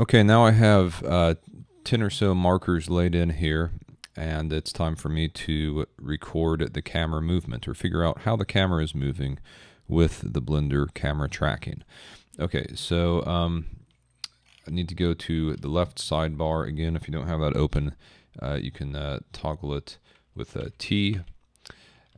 Okay, now I have 10 or so markers laid in here, and it's time for me to record the camera movement or figure out how the camera is moving with the Blender camera tracking. Okay, so I need to go to the left sidebar again. If you don't have that open, you can toggle it with a T,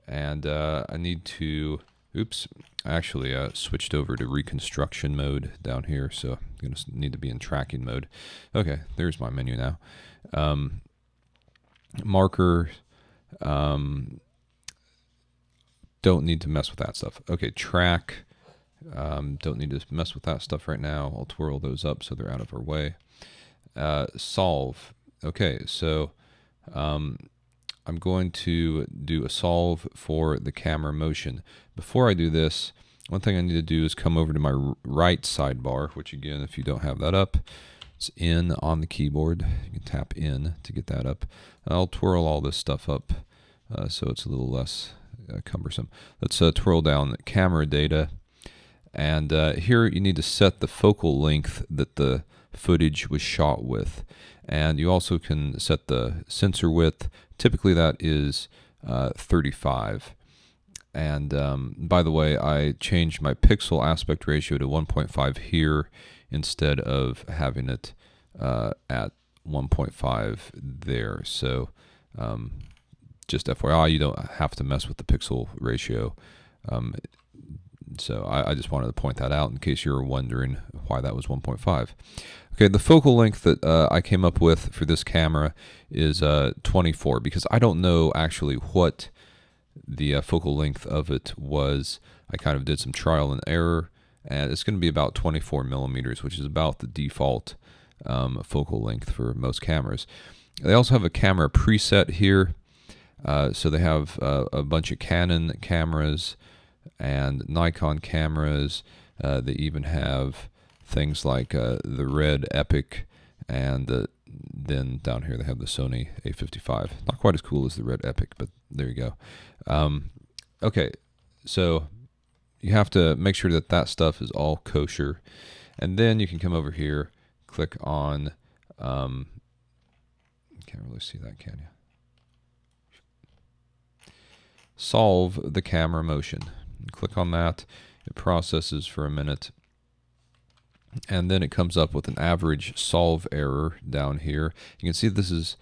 and I need to, oops, I actually switched over to reconstruction mode down here, so I'm going to need to be in tracking mode. Okay, there's my menu now. Marker, don't need to mess with that stuff. Okay, track, don't need to mess with that stuff right now. I'll twirl those up so they're out of our way. Solve, okay, so I'm going to do a solve for the camera motion. Before I do this, one thing I need to do is come over to my right sidebar, which again, if you don't have that up, it's N on the keyboard. You can tap N to get that up. I'll twirl all this stuff up so it's a little less cumbersome. Let's twirl down the camera data. And here you need to set the focal length that the footage was shot with. And you also can set the sensor width. Typically that is 35. And by the way, I changed my pixel aspect ratio to 1.5 here instead of having it at 1.5 there. So just FYI, you don't have to mess with the pixel ratio. So I just wanted to point that out in case you were wondering why that was 1.5. Okay, the focal length that I came up with for this camera is 24, because I don't know actually what the focal length of it was. I kind of did some trial and error, and it's going to be about 24 millimeters, which is about the default focal length for most cameras. They also have a camera preset here. So they have a bunch of Canon cameras and Nikon cameras. They even have things like the Red Epic, and then down here they have the Sony A55. Not quite as cool as the Red Epic, but there you go. Okay, so you have to make sure that that stuff is all kosher, and then you can come over here, click on, can't really see that, can you? Solve the camera motion. Click on that, it processes for a minute, and then it comes up with an average solve error down here. You can see this is,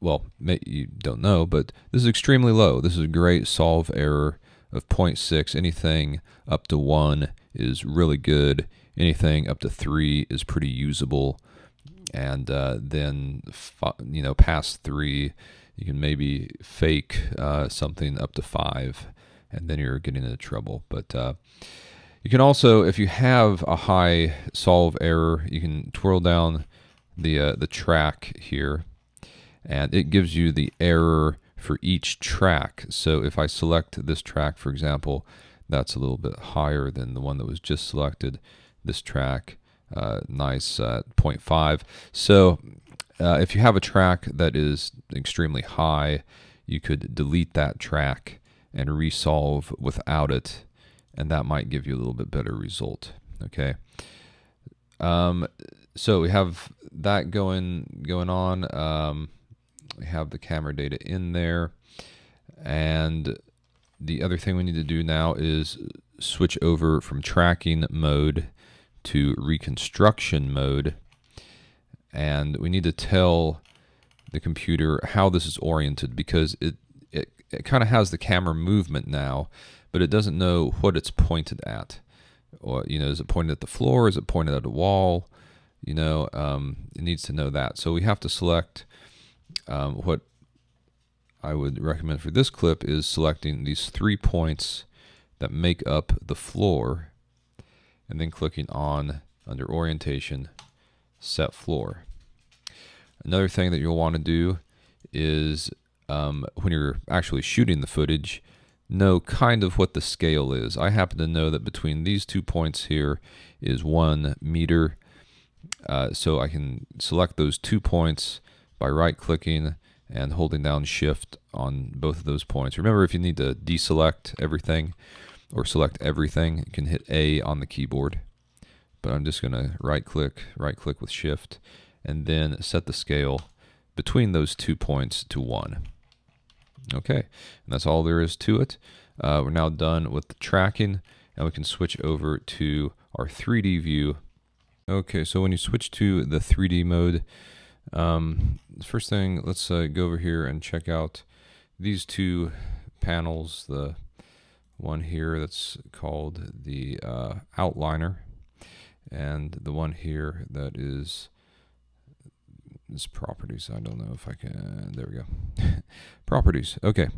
well, you don't know, but this is extremely low. This is a great solve error of 0.6. Anything up to 1 is really good. Anything up to 3 is pretty usable, and then you know, past 3, you can maybe fake something up to 5. And then you're getting into trouble. But you can also, if you have a high solve error, you can twirl down the track here, and it gives you the error for each track. So if I select this track, for example, that's a little bit higher than the one that was just selected. This track, nice 0.5. So if you have a track that is extremely high, you could delete that track and resolve without it, and that might give you a little bit better result. Okay, so we have that going on. We have the camera data in there, and the other thing we need to do now is switch over from tracking mode to reconstruction mode, and we need to tell the computer how this is oriented, because it kind of has the camera movement now, but it doesn't know what it's pointed at. Or, you know, is it pointed at the floor? Is it pointed at a wall? You know, it needs to know that. So we have to select, what I would recommend for this clip is selecting these 3 points that make up the floor, and then clicking on, under orientation, set floor. Another thing that you'll want to do is, when you're actually shooting the footage, know kind of what the scale is. I happen to know that between these 2 points here is 1 meter, so I can select those 2 points by right-clicking and holding down shift on both of those points. Remember, if you need to deselect everything or select everything, you can hit A on the keyboard but I'm just going to right click with shift, and then set the scale between those 2 points to 1. Okay, and that's all there is to it. We're now done with the tracking, and we can switch over to our 3D view. Okay, so when you switch to the 3D mode, first thing, let's go over here and check out these two panels. The one here that's called the outliner, and the one here that is properties. I don't know if I can, there we go. Properties. Okay,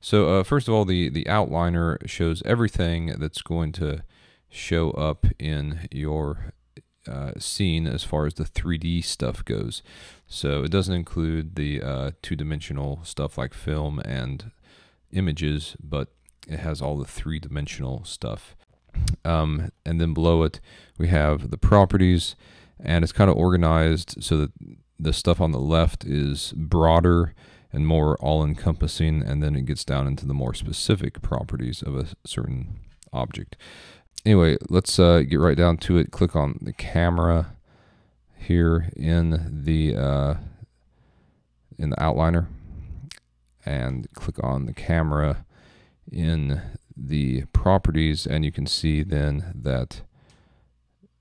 so first of all, the outliner shows everything that's going to show up in your scene as far as the 3D stuff goes. So it doesn't include the two-dimensional stuff like film and images, but it has all the three-dimensional stuff. And then below it, we have the properties, and it's kind of organized so that the stuff on the left is broader and more all-encompassing, and then it gets down into the more specific properties of a certain object. Anyway, let's get right down to it. Click on the camera here in the outliner, and click on the camera in the properties, and you can see then that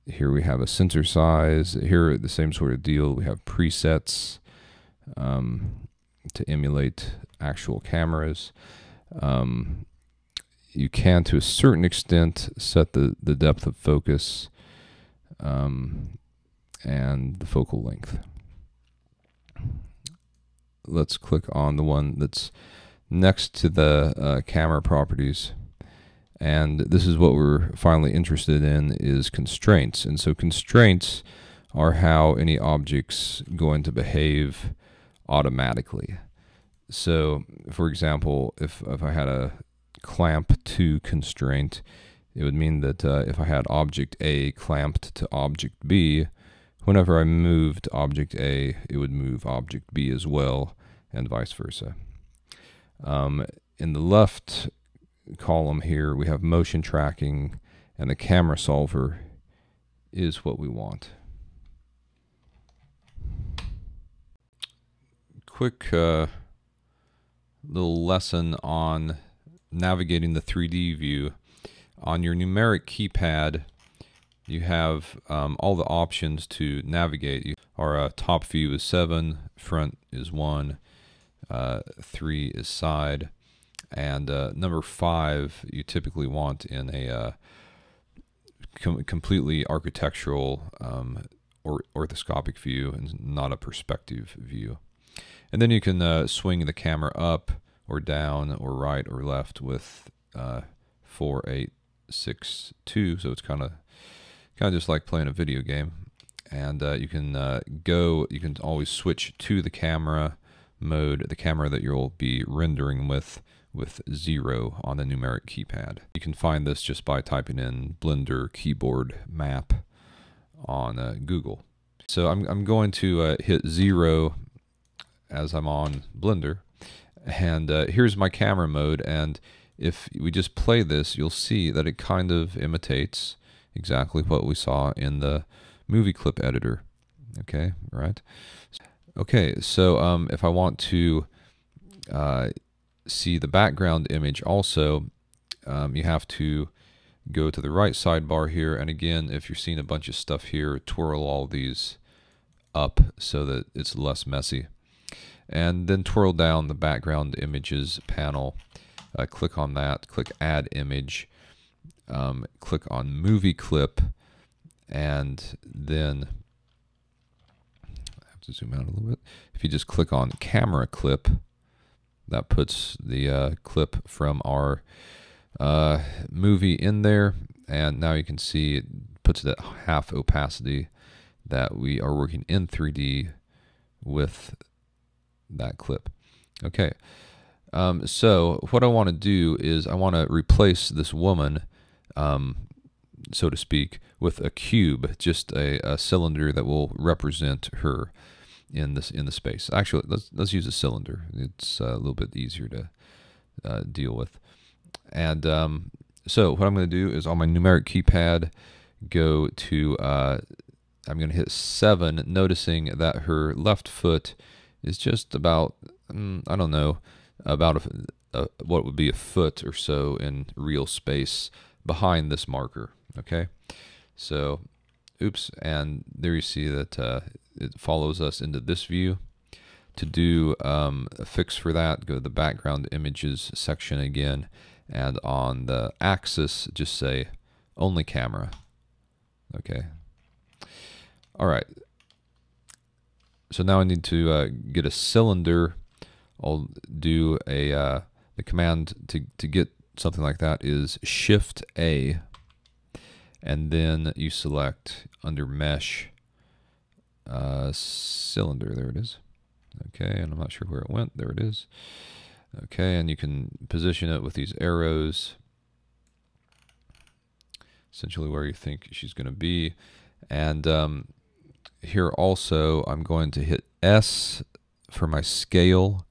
here we have a sensor size. Here, the same sort of deal. We have presets to emulate actual cameras. You can, to a certain extent, set the depth of focus and the focal length. Let's click on the one that's next to the camera properties. And this is what we're finally interested in, is constraints. And so constraints are how any object's going to behave automatically. So for example, if I had a clamp to constraint, it would mean that if I had object A clamped to object B, whenever I moved object A, it would move object B as well, and vice versa. In the left column here, we have motion tracking, and the camera solver is what we want. Quick little lesson on navigating the 3D view. On your numeric keypad, you have all the options to navigate. Our top view is 7, front is 1, 3 is side, and number 5 you typically want in a completely architectural or orthoscopic view, and not a perspective view. And then you can swing the camera up or down or right or left with 4, 8, 6, 2. So it's kind of just like playing a video game. And you can you can always switch to the camera mode, the camera that you'll be rendering with 0 on the numeric keypad. You can find this just by typing in Blender keyboard map on Google. So I'm going to hit 0 as I'm on Blender, and here's my camera mode, and if we just play this, you'll see that it kind of imitates exactly what we saw in the movie clip editor. Okay, right? Okay, so if I want to see the background image also, you have to go to the right sidebar here, and again, if you're seeing a bunch of stuff here, twirl all these up so that it's less messy, and then twirl down the background images panel, click on that, click add image, click on movie clip, and then I have to zoom out a little bit. If you just click on camera clip, that puts the clip from our movie in there, and now you can see it puts it at half opacity, that we are working in 3D with that clip. Okay, so what I want to do is I want to replace this woman, so to speak, with a cube, just a cylinder that will represent her in the space. Actually, let's use a cylinder. It's a little bit easier to deal with. And so what I'm going to do is on my numeric keypad, go to, I'm going to hit 7, noticing that her left foot is just about, I don't know, about what would be a foot or so in real space behind this marker. Okay, so oops, and there you see that it follows us into this view. To do a fix for that, go to the background images section again, and on the axis just say only camera. Okay, all right, so now I need to get a cylinder. I'll do a the command to get something like that is Shift A, and then you select under mesh cylinder. There it is. Okay, and I'm not sure where it went. There it is. Okay, and you can position it with these arrows essentially where you think she's going to be. And here also I'm going to hit S for my scale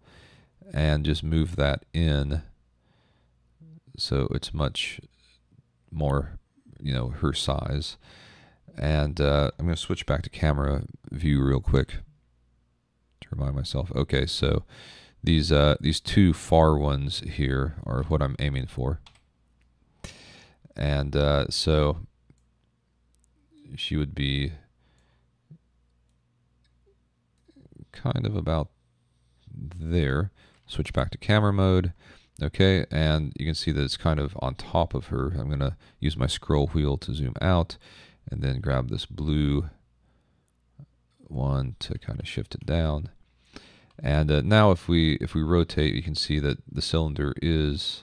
and just move that in so it's much more, you know, her size. And I'm going to switch back to camera view real quick to remind myself. Okay, so these two far ones here are what I'm aiming for. And so she would be kind of about there. Switch back to camera mode. Okay, and you can see that it's kind of on top of her. I'm going to use my scroll wheel to zoom out and then grab this blue one to kind of shift it down. And now if we rotate, you can see that the cylinder is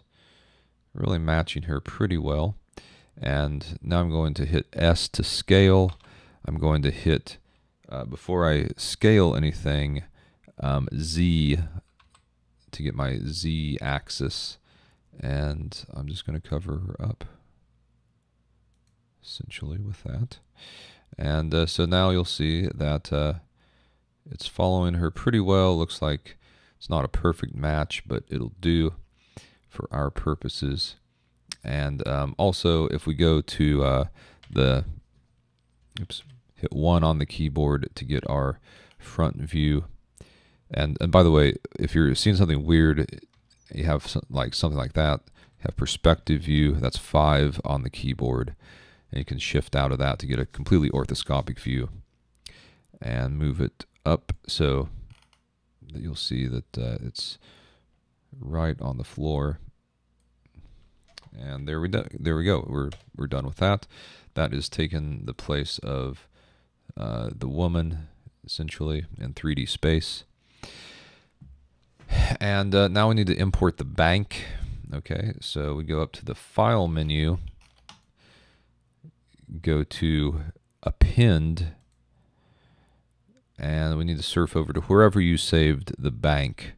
really matching her pretty well. And now I'm going to hit S to scale. I'm going to hit, before I scale anything, Z to get my Z axis, and I'm just going to cover her up essentially with that. And so now you'll see that it's following her pretty well. Looks like it's not a perfect match, but it'll do for our purposes. And also, if we go to the, oops, hit 1 on the keyboard to get our front view. And by the way, if you're seeing something weird, you have something like that, have perspective view, that's 5 on the keyboard. And you can shift out of that to get a completely orthoscopic view and move it up so that you'll see that it's right on the floor. And there we go. We're done with that. That has taken the place of the woman essentially in 3D space. And now we need to import the bank. Okay, so we go up to the File menu, go to Append, and we need to surf over to wherever you saved the bank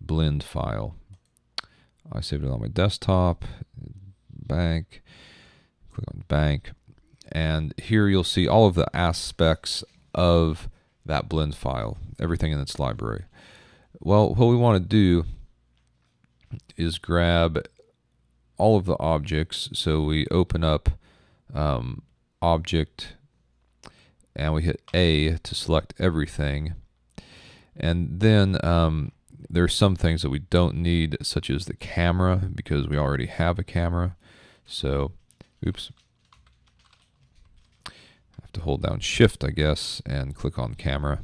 blend file. I saved it on my desktop, bank, click on bank, and here you'll see all of the aspects of that blend file, everything in its library. Well, what we want to do is grab all of the objects. So we open up object and we hit A to select everything. And then there are some things that we don't need, such as the camera, because we already have a camera. So, oops, I have to hold down Shift, I guess, and click on camera.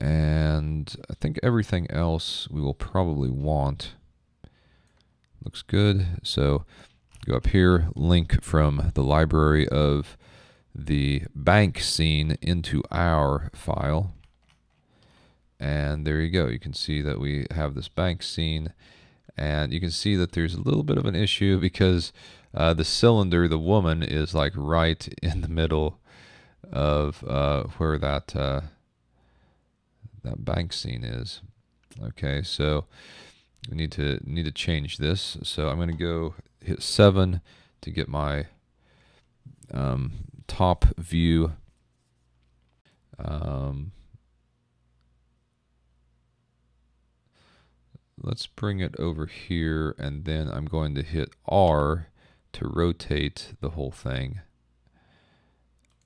And I think everything else we will probably want. Looks good. So go up here, link from the library of the bank scene into our file. And there you go. You can see that we have this bank scene. And you can see that there's a little bit of an issue because the cylinder, the woman, is like right in the middle of where that bank scene is. Okay, so we need to change this. So I'm going to go hit 7 to get my top view. Let's bring it over here, and then I'm going to hit R to rotate the whole thing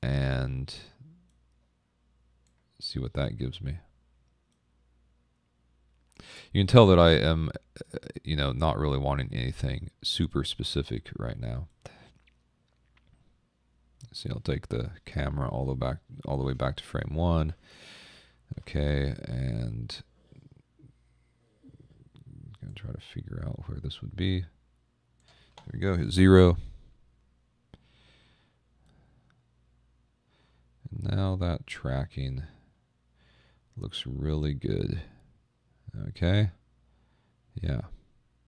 and see what that gives me. You can tell that I am, you know, not really wanting anything super specific right now. See, I'll take the camera all the way back to frame 1. Okay, and I'm gonna try to figure out where this would be. There we go. Hit 0. And now that tracking looks really good. Okay. Yeah.